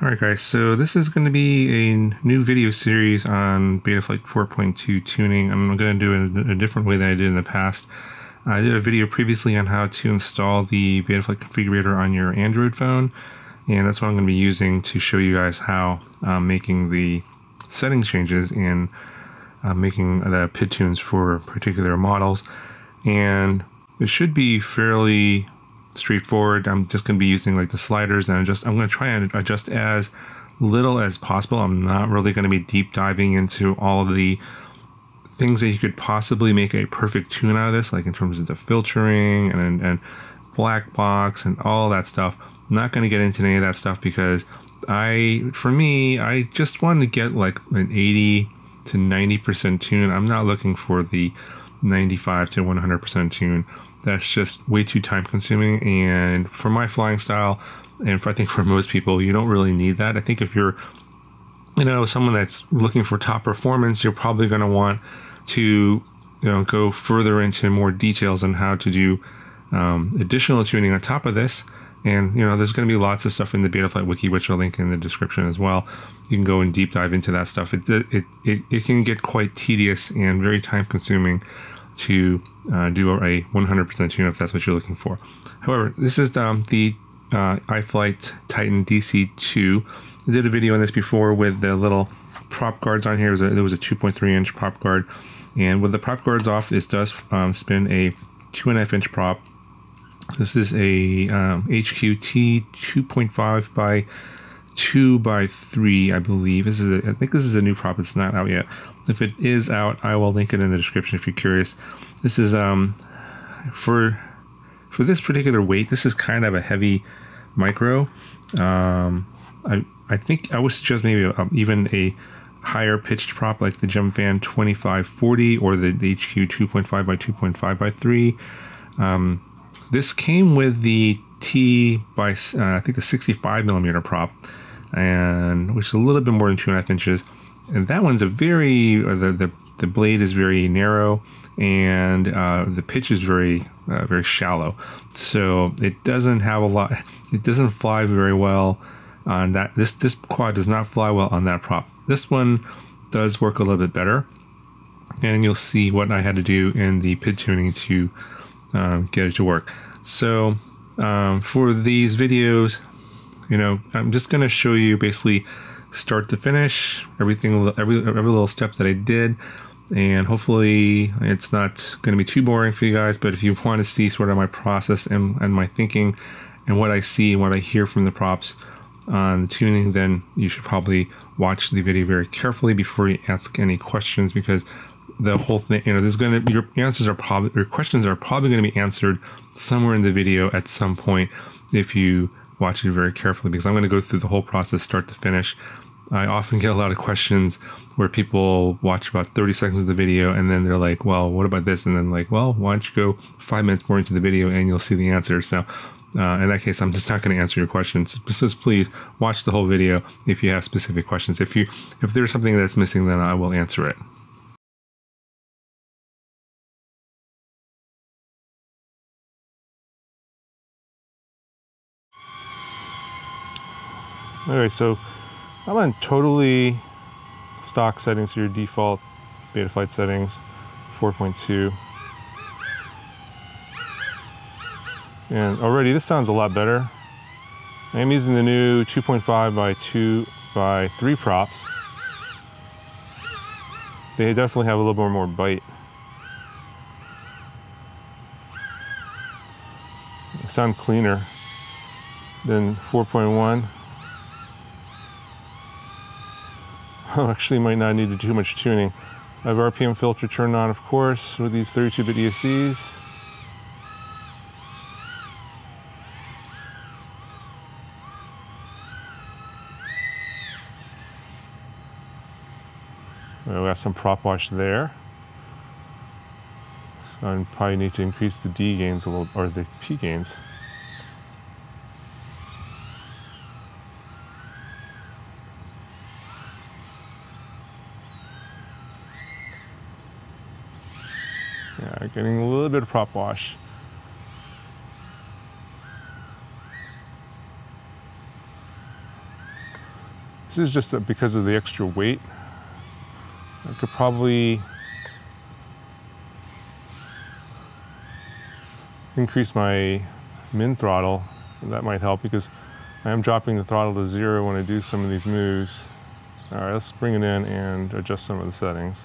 All right, guys, so this is going to be a new video series on Betaflight 4.2 tuning. I'm going to do it in a different way than I did in the past. I did a video previously on how to install the Betaflight configurator on your Android phone, and that's what I'm going to be using to show you guys how making the settings changes and making the PID tunes for particular models. And it should be fairly straightforward. I'm just going to be using like the sliders, and I'm going to try and adjust as little as possible. I'm not really going to be deep diving into all of the things that you could possibly make a perfect tune out of this, like in terms of the filtering and black box and all that stuff. I'm not going to get into any of that stuff because for me, I just wanted to get like an 80 to 90% tune. I'm not looking for the 95 to 100% tune. That's just way too time consuming, and for my flying style, and I think for most people, you don't really need that. I think if you're, you know, someone that's looking for top performance, you're probably going to want to, you know, go further into more details on how to do additional tuning on top of this. And, you know, there's going to be lots of stuff in the Betaflight wiki, which I'll link in the description as well. You can go and deep dive into that stuff. It can get quite tedious and very time consuming to do a 100% tune if that's what you're looking for. However, this is the iFlight Titan DC2. I did a video on this before with the little prop guards on here. There was a 2.3 inch prop guard, and with the prop guards off, this does spin a 2.5 inch prop. This is a HQT 2.5 by 2 by 3, I believe. I think this is a new prop. It's not out yet. If it is out, I will link it in the description if you're curious. This is for this particular weight, this is kind of a heavy micro. I think I would suggest maybe even a higher pitched prop like the Gemfan 2540 or the HQ 2.5 by 2.5 by 3. This came with the T by I think the 65 millimeter prop, and which is a little bit more than 2.5 inches. And that one's a very, the blade is very narrow, and the pitch is very, very shallow. So it doesn't have a lot, it doesn't fly very well on that. This quad does not fly well on that prop. This one does work a little bit better. And you'll see what I had to do in the PID tuning to get it to work. So for these videos, you know, I'm just gonna show you basically start to finish, every little step that I did, and hopefully it's not going to be too boring for you guys. But if you want to see sort of my process and my thinking and what I see and what I hear from the props on the tuning, then you should probably watch the video very carefully before you ask any questions, because the whole thing, you know, there's going to be, your questions are probably going to be answered somewhere in the video at some point if you watch it very carefully, because I'm going to go through the whole process start to finish. I often get a lot of questions where people watch about 30 seconds of the video and then they're like, well, what about this? And then like, well, why don't you go 5 minutes more into the video and you'll see the answer. So in that case, I'm just not going to answer your questions. Just please watch the whole video if you have specific questions. If there's something that's missing, then I will answer it. All right, so I'm on totally stock settings here, default Betaflight settings, 4.2. And already this sounds a lot better. I am using the new 2.5 by 2 by 3 props. They definitely have a little bit more bite. They sound cleaner than 4.1. Actually might not need to do too much tuning. I have RPM filter turned on, of course, with these 32-bit ESCs. Well, we got some prop wash there. So I probably need to increase the D gains a little, or the P gains. Yeah, getting a little bit of prop wash. This is just because of the extra weight. I could probably increase my min throttle. That might help because I am dropping the throttle to zero when I do some of these moves. All right, let's bring it in and adjust some of the settings.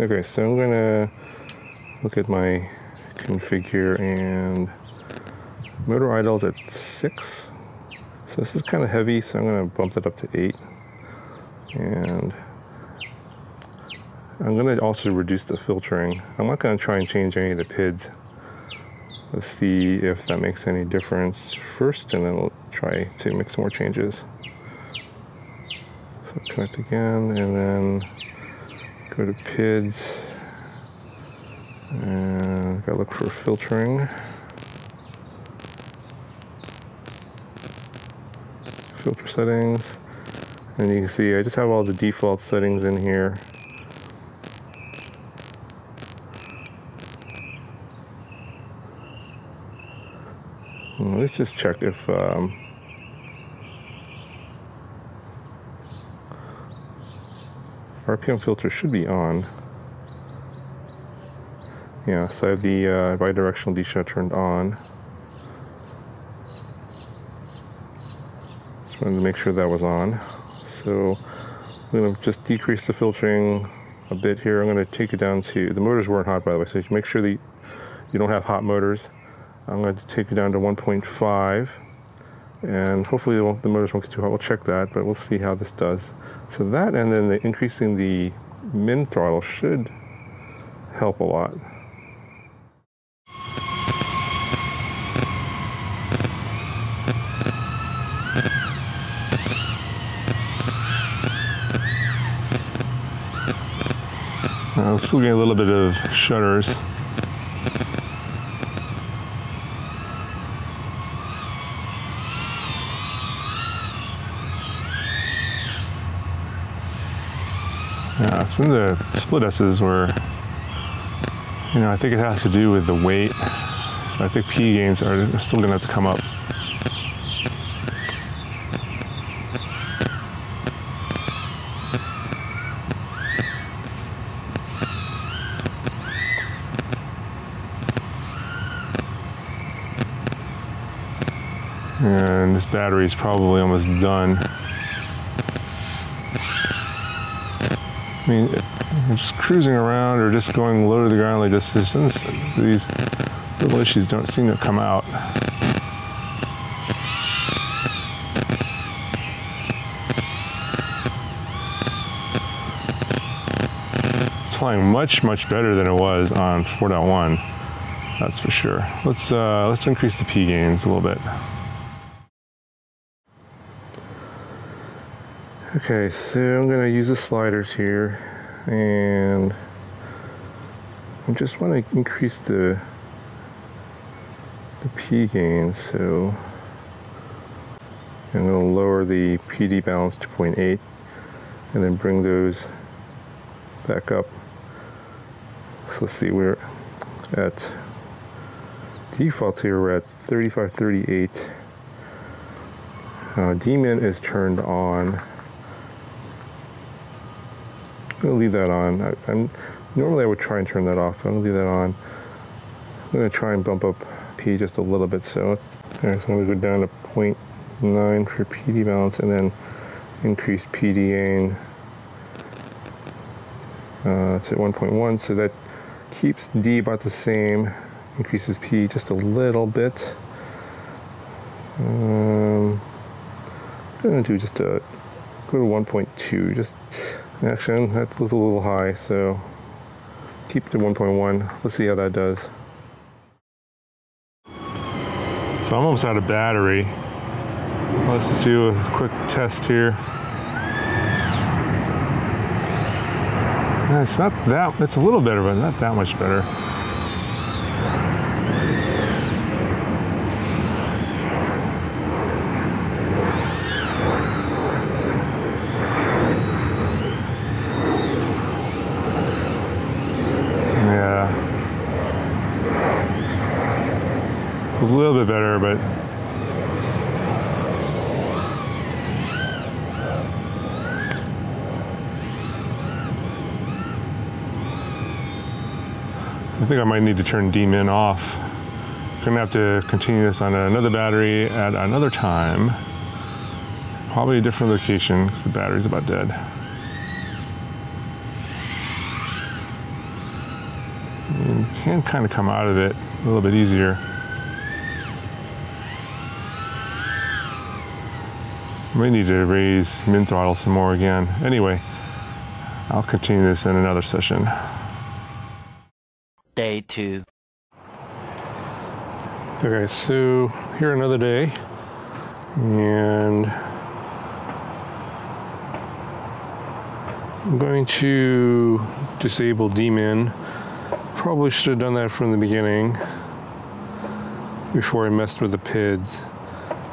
Okay, so I'm gonna look at my config here, and motor idle's at 6. So this is kind of heavy, so I'm gonna bump that up to 8. And I'm gonna also reduce the filtering. I'm not gonna try and change any of the PIDs. Let's see if that makes any difference first, and then we'll try to make some more changes. So connect again, and then go to PIDs. And gotta look for filtering. Filter settings. And you can see I just have all the default settings in here. Let's just check if RPM filter should be on. Yeah, so I have the bidirectional D-Shot turned on. Just wanted to make sure that was on. So I'm going to just decrease the filtering a bit here. I'm going to take it down to, the motors weren't hot by the way, so you make sure that you don't have hot motors. I'm going to take it down to 1.5, and hopefully the motors won't get too hot. We'll check that, but we'll see how this does. So that, and then the increasing the min throttle should help a lot. I'm still getting a little bit of shudders. Yeah, some of the split S's were, you know, I think it has to do with the weight. So I think P gains are still going to have to come up. And this battery is probably almost done. I mean, just cruising around or just going low to the ground like this, these little issues don't seem to come out. It's flying much, much better than it was on 4.1, that's for sure. Let's increase the P gains a little bit. Okay, so I'm going to use the sliders here, and I just want to increase the P gain, so I'm going to lower the PD balance to 0.8 and then bring those back up. So let's see, we're at default here, we're at 3538. Dmin is turned on. I'm going to leave that on. Normally I would try and turn that off, but I'm going to leave that on. I'm going to try and bump up P just a little bit. So, all right, so I'm going to go down to 0.9 for PD balance and then increase PD to 1.1. So that keeps D about the same, increases P just a little bit. I'm going to do just go to 1.2. Actually, that was a little high, so keep to 1.1. Let's see how that does. So I'm almost out of battery. Let's just do a quick test here. It's not that, it's a little better, but not that much better. A little bit better, but think I might need to turn dmin off. I'm gonna have to continue this on another battery at another time. Probably a different location because the battery's about dead. You can kind of come out of it a little bit easier. May need to raise min throttle some more again. Anyway, I'll continue this in another session. Day two. Okay, so here another day, and I'm going to disable dmin. Probably should have done that from the beginning before I messed with the PIDs.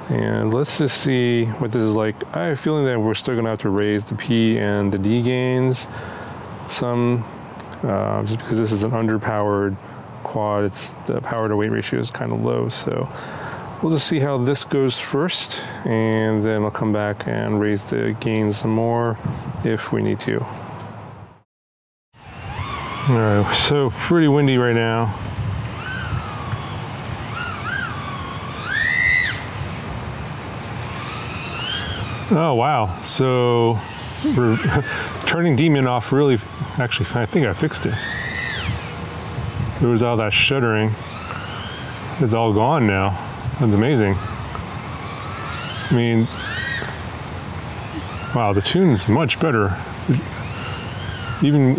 And let's just see what this is like. I have a feeling that we're still gonna have to raise the P and the D gains some, just because this is an underpowered quad. It's the power to weight ratio is kind of low. So we'll just see how this goes first, and then I'll come back and raise the gains some more if we need to. All right, so pretty windy right now. Oh wow, so we're turning dmin off really, actually I think I fixed it. There was all that shuddering. It's all gone now. That's amazing. I mean, wow, the tune's much better. Even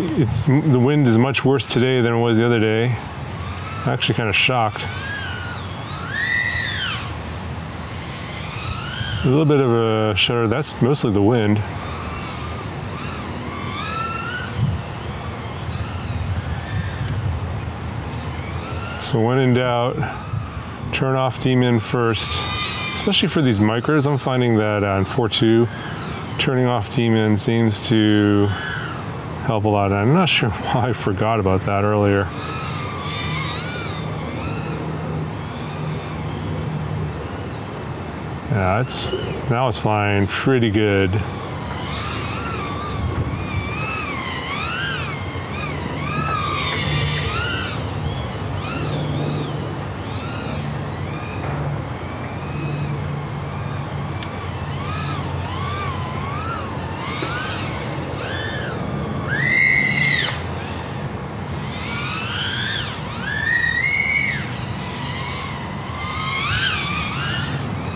the wind is much worse today than it was the other day. I'm actually kind of shocked. A little bit of a shudder, that's mostly the wind. So when in doubt, turn off dmin first. Especially for these micros, I'm finding that on 4.2, turning off dmin seems to help a lot. I'm not sure why I forgot about that earlier. Yeah, now it's flying pretty good.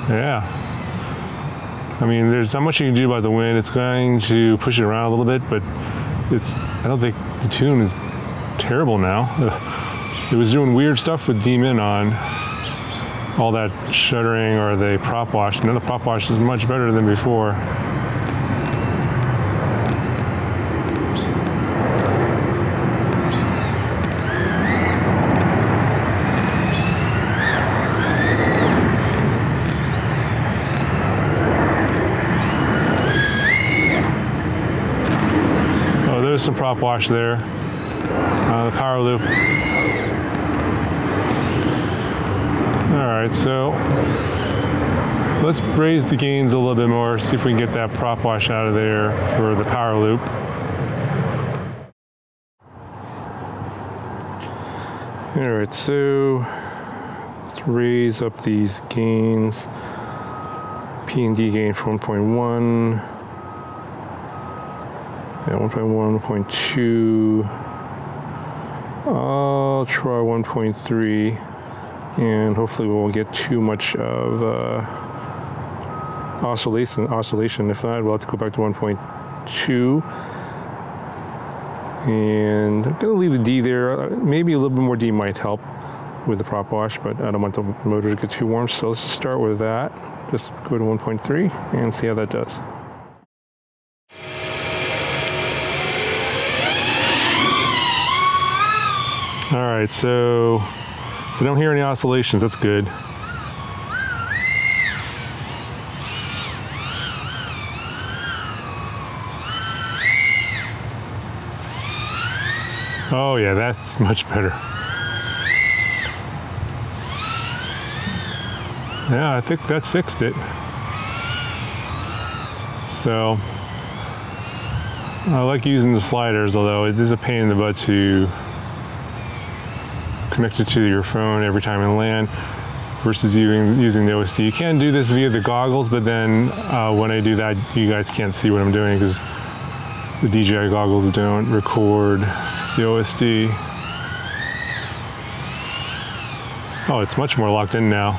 Yeah, I mean, there's not much you can do about the wind. It's going to push it around a little bit, but I don't think the tune is terrible now. It was doing weird stuff with dmin on all that shuddering or the prop wash. Now the prop wash is much better than before. Some prop wash there, the power loop. All right, so let's raise the gains a little bit more, see if we can get that prop wash out of there for the power loop. All right, so let's raise up these gains. P and D gain for 1.1. Yeah, 1.1, 1.2, I'll try 1.3, and hopefully we won't get too much of oscillation. If not, we'll have to go back to 1.2, and I'm going to leave the D there. Maybe a little bit more D might help with the prop wash, but I don't want the motor to get too warm, so let's just start with that. Just go to 1.3 and see how that does. All right, so I don't hear any oscillations, that's good. Oh yeah, that's much better. Yeah, I think that fixed it. So, I like using the sliders, although it is a pain in the butt to connected to your phone every time you land versus using the OSD. You can do this via the goggles, but then when I do that, you guys can't see what I'm doing because the DJI goggles don't record the OSD. Oh, it's much more locked in now.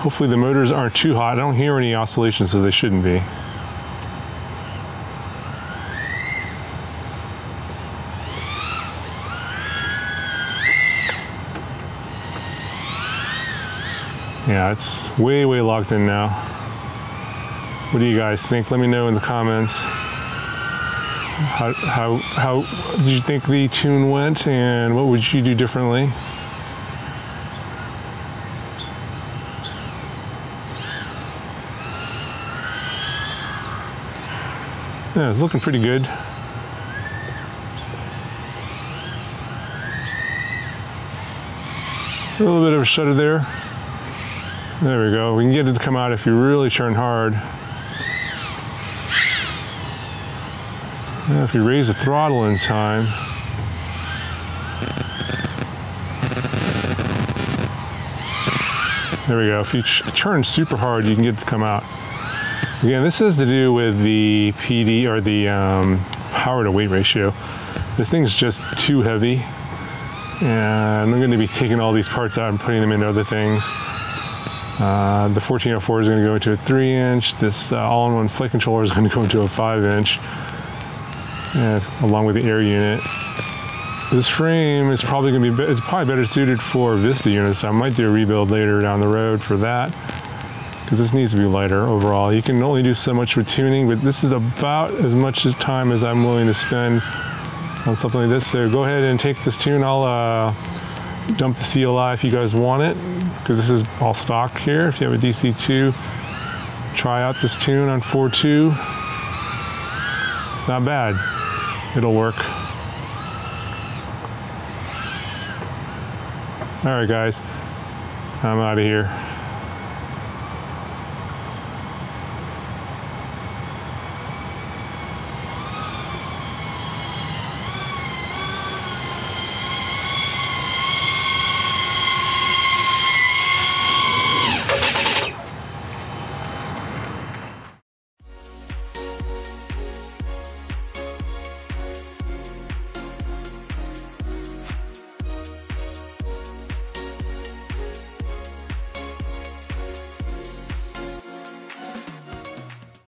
Hopefully the motors aren't too hot. I don't hear any oscillations, so they shouldn't be. Yeah, it's way, way locked in now. What do you guys think? Let me know in the comments how did you think the tune went and what would you do differently? Yeah, it's looking pretty good. A little bit of a shutter there. There we go. We can get it to come out if you really churn hard. Now if you raise the throttle in time. There we go. If you churn super hard, you can get it to come out. Again, this has to do with the PD or the power to weight ratio. This thing's just too heavy. And I'm going to be taking all these parts out and putting them into other things. The 1404 is going to go into a 3-inch. This all-in-one flight controller is going to go into a 5-inch, along with the air unit. This frame is probably going to be better suited for Vista units. So I might do a rebuild later down the road for that, because this needs to be lighter overall. You can only do so much with tuning, but this is about as much time as I'm willing to spend on something like this. So go ahead and take this tune. I'll dump the CLI if you guys want it, because this is all stock here. If you have a DC2, try out this tune on 4.2. It's not bad. It'll work. All right, guys, I'm out of here.